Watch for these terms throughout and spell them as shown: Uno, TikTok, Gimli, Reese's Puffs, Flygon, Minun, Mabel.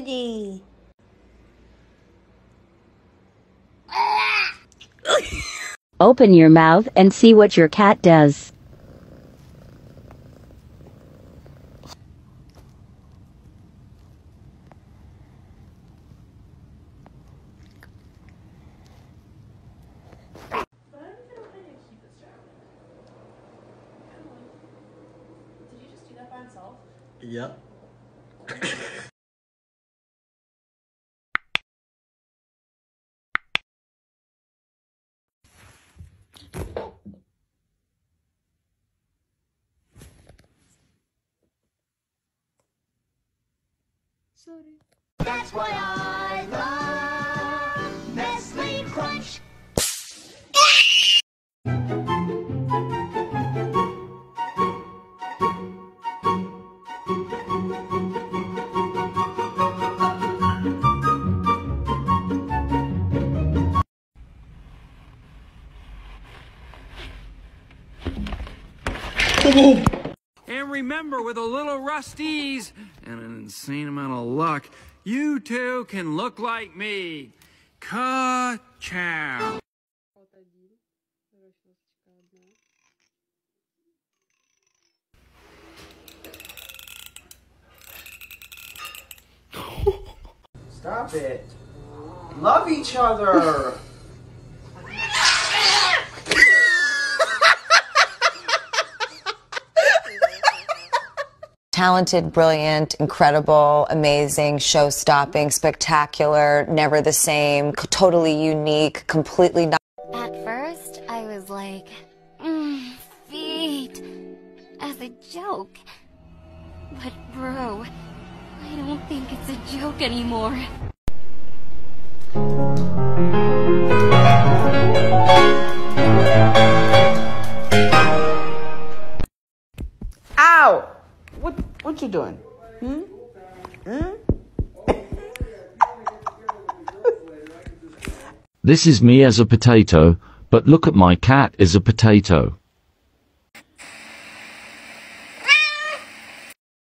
property. Open your mouth and see what your cat does. Yep. Sorry. That's what I love. Nestle Crunch. And remember, with a little rust ease and an insane amount of luck, you too can look like me. Ka-chow. Stop it. Love each other. Talented, brilliant, incredible, amazing, show-stopping, spectacular, never the same, totally unique, completely not. At first, I was like, feet, as a joke. But bro, I don't think it's a joke anymore. Ow! What you doing? Hmm? Hmm? This is me as a potato, but look at my cat as a potato.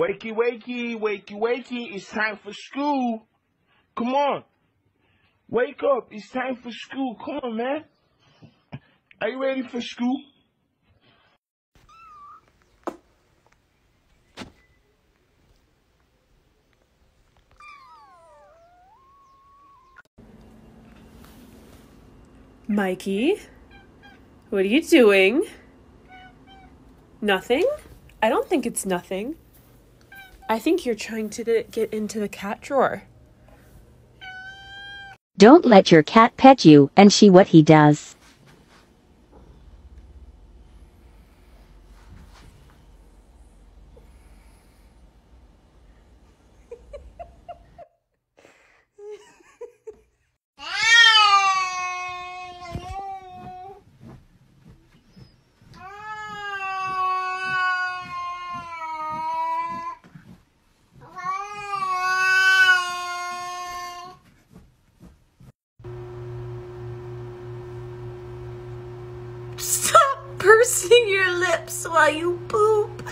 Wakey, wakey, wakey, wakey, it's time for school. Come on. Wake up, it's time for school. Come on, man. Are you ready for school? Mikey, what are you doing? Nothing? I don't think it's nothing. I think you're trying to get into the cat drawer. Don't let your cat pet you and see what he does. Stop pursing your lips while you poop.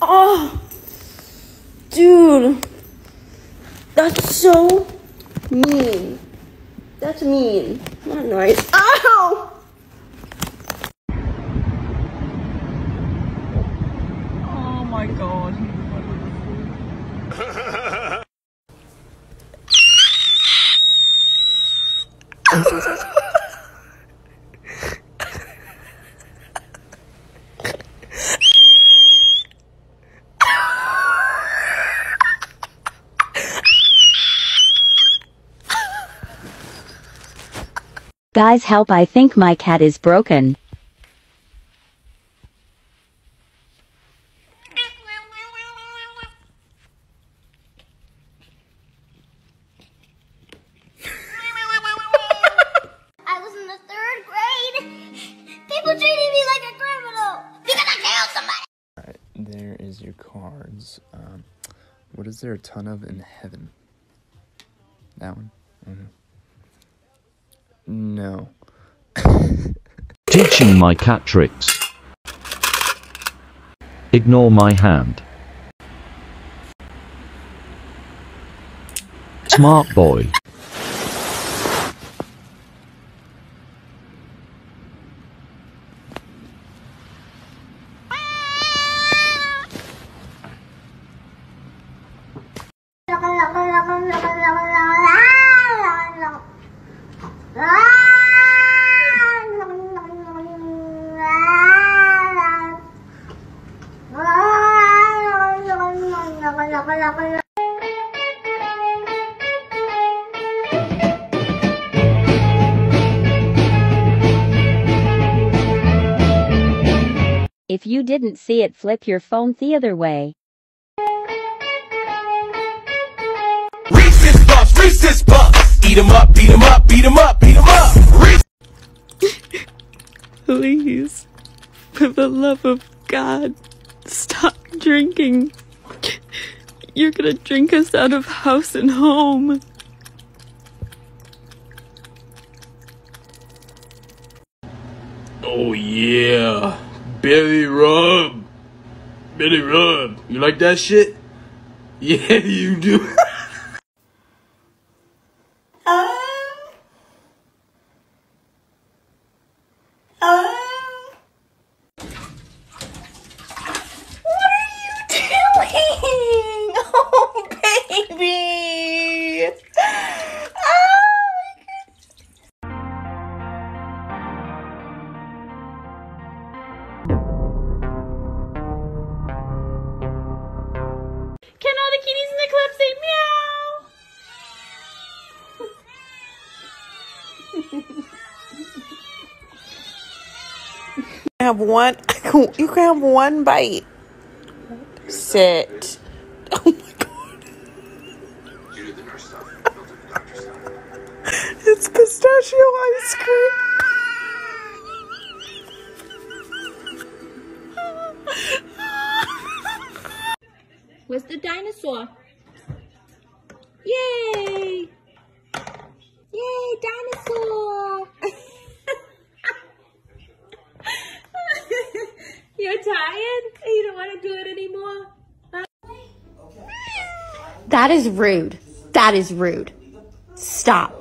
Oh, dude, that's so mean. That's mean. Not nice. Ow! Oh my god. Guys, help, I think my cat is broken. Your cards. What is there a ton of in heaven? That one? Mm-hmm. No. Teaching my cat tricks. Ignore my hand. Smart boy. If you didn't see it, flip your phone the other way. Reese's Puffs, Reese's Puffs. Eat 'em up, beat 'em up, beat 'em up, beat 'em up. Please, for the love of God, stop drinking. You're gonna drink us out of house and home. Oh yeah. Billy Rub, you like that shit? Yeah, you do. What are you doing? Oh, baby. Can all the kitties in the club say meow? You can have one bite. Sit. Oh my God. You did the nurse stuff. It's pistachio ice cream. Where's the dinosaur? Yay! Yay, dinosaur! You're tired? You don't want to do it anymore? That is rude. That is rude. Stop.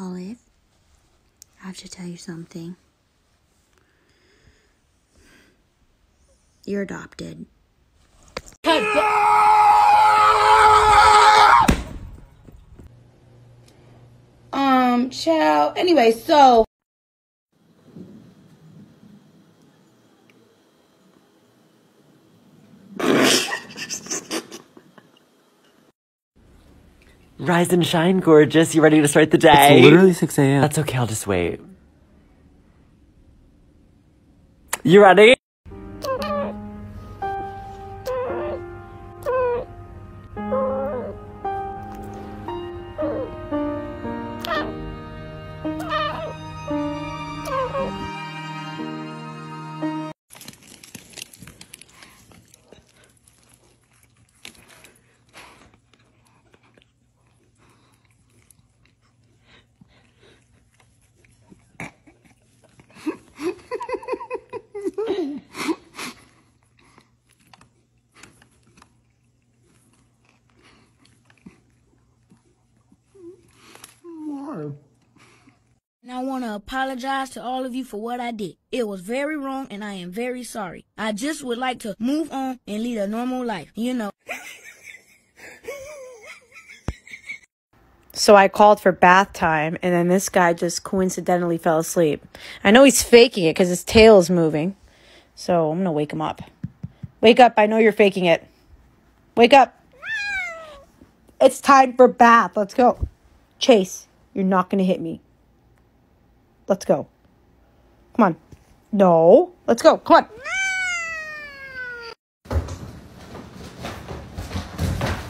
Olive, I have to tell you something. You're adopted. Ciao. Anyway, so. Rise and shine, gorgeous. You ready to start the day? It's literally 6 a.m. That's okay, I'll just wait. You ready? I want to apologize to all of you for what I did. It was very wrong and I am very sorry. I just would like to move on and lead a normal life, you know. So I called for bath time and then this guy just coincidentally fell asleep. I know he's faking it because his tail is moving. So I'm going to wake him up. Wake up. I know you're faking it. Wake up. It's time for bath. Let's go. Chase, you're not going to hit me. Let's go. Come on. No. Let's go. Come on.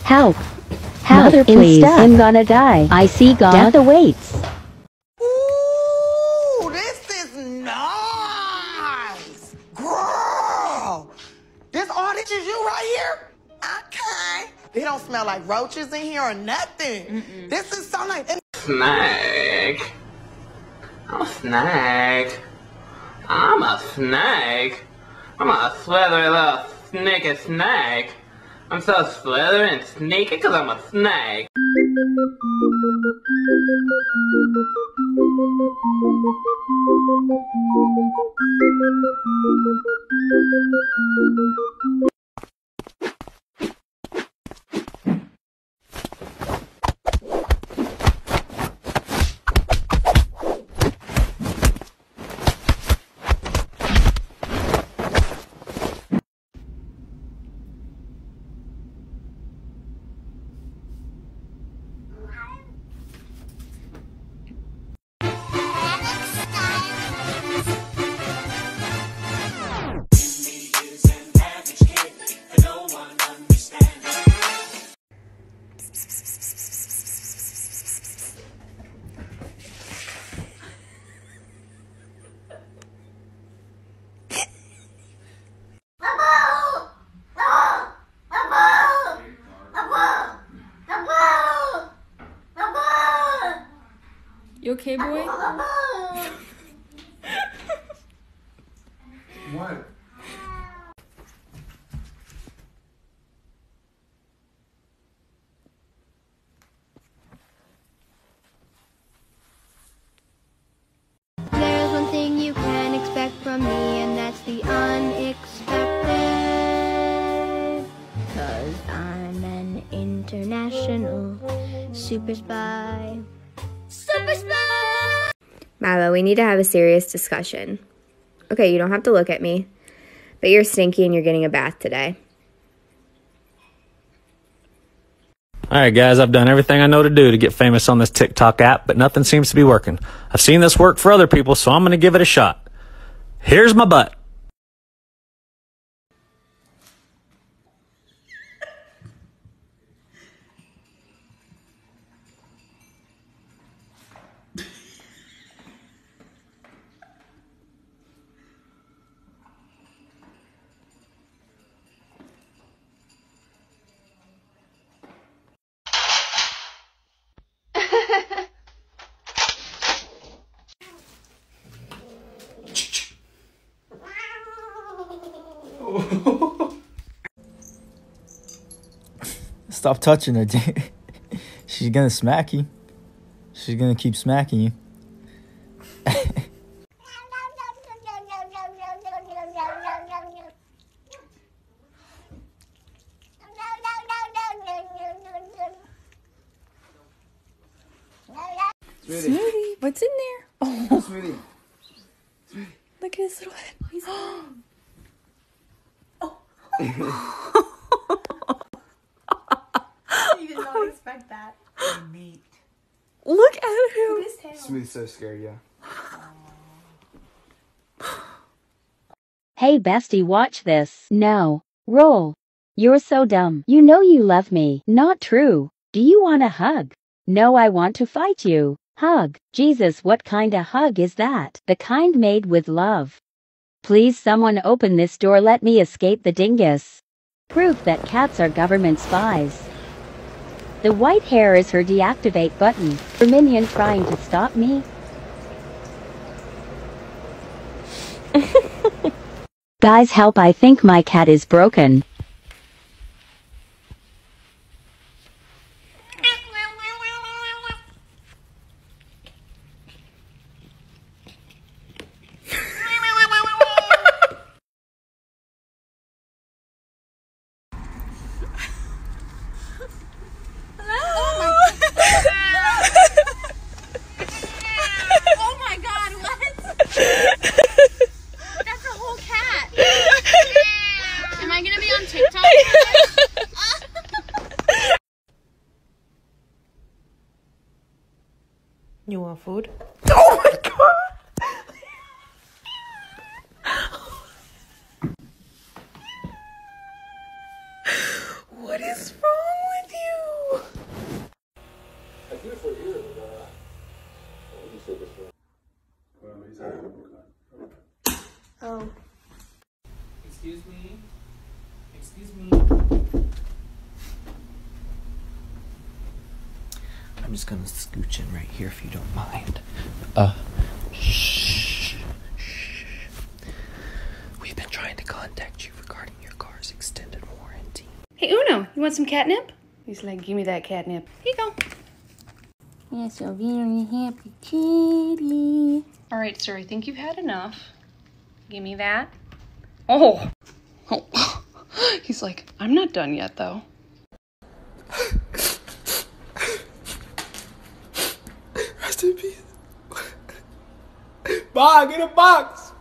Help! Help! Mother, please! I'm gonna die! I see God! Death awaits! Ooh! This is nice! Girl! This orange is you right here? Okay! They don't smell like roaches in here or nothing! Mm-mm. This is so like... Snake! I'm a snake! I'm a snake! I'm a slithery little sneaky snake! I'm so slithery and sneaky because I'm a snake! You okay, boy? What? There's one thing you can expect from me, and that's the unexpected. 'Cause I'm an international super spy. Mabel, we need to have a serious discussion. Okay, you don't have to look at me, but you're stinky and you're getting a bath today. Alright guys, I've done everything I know to do to get famous on this TikTok app, but nothing seems to be working. I've seen this work for other people, so I'm going to give it a shot. Here's my butt. Stop touching her, dude. She's gonna smack you. She's gonna keep smacking you. Smoothie, what's in there? Oh, Smoothie. Look at his little head. He's You did not expect that. Meat. Look at him. Smoothie's so scared, yeah. Hey, bestie, watch this. No. Roll. You're so dumb. You know you love me. Not true. Do you want a hug? No, I want to fight you. Hug. Jesus, what kind of hug is that? The kind made with love. Please someone open this door, let me escape the dingus. Proof that cats are government spies. The white hair is her deactivate button. Her minion trying to stop me. Guys, help, I think my cat is broken. You want food? Oh my god! What is wrong with you? Oh. Excuse me. Excuse me. I'm just gonna scooch in right here if you don't mind. Shh. We've been trying to contact you regarding your car's extended warranty. Hey, Uno, you want some catnip? He's like, give me that catnip. Here you go. Yes, a very happy kitty. All right, sir, I think you've had enough. Give me that. Oh. Oh. He's like, I'm not done yet, though. Rest in peace. Bob, get a box.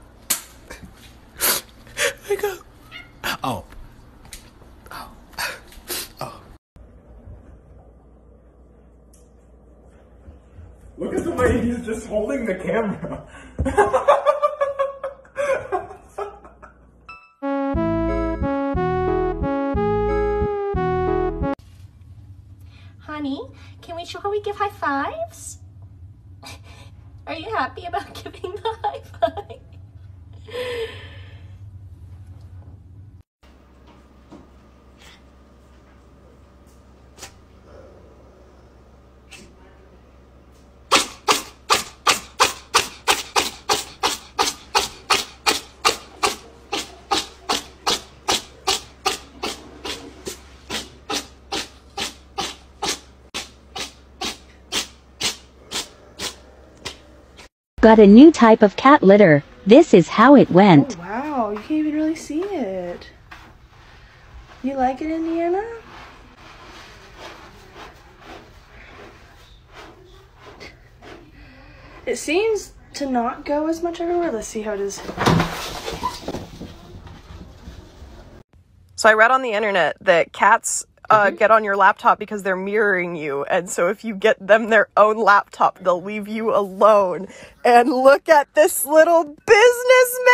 Wake up. Oh. Look at the way he's just holding the camera. Honey, can we show how we give high fives? Are you happy about giving the high five? Got a new type of cat litter. This is how it went. Oh, wow, you can't even really see it. You like it, Indiana? It seems to not go as much everywhere. Let's see how it is. So I read on the internet that cats get on your laptop because they're mirroring you, and so if you get them their own laptop, they'll leave you alone. And look at this little businessman!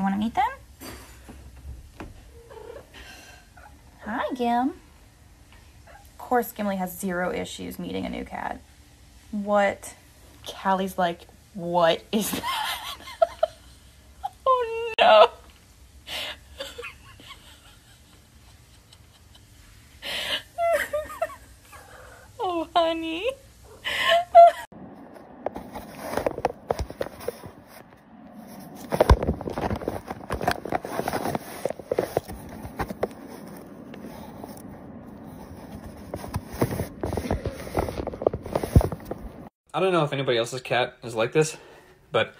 Want to meet them? Hi, Gim. Of course, Gimli has zero issues meeting a new cat. What? Callie's like, what is that? Oh, no. Oh, honey. I don't know if anybody else's cat is like this, but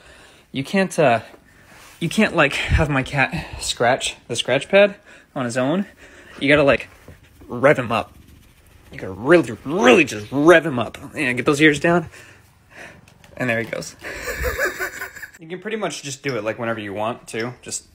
you can't like have my cat scratch the scratch pad on his own. You gotta like rev him up. You gotta really just rev him up. Yeah, get those ears down. And there he goes. You can pretty much just do it like whenever you want to. Just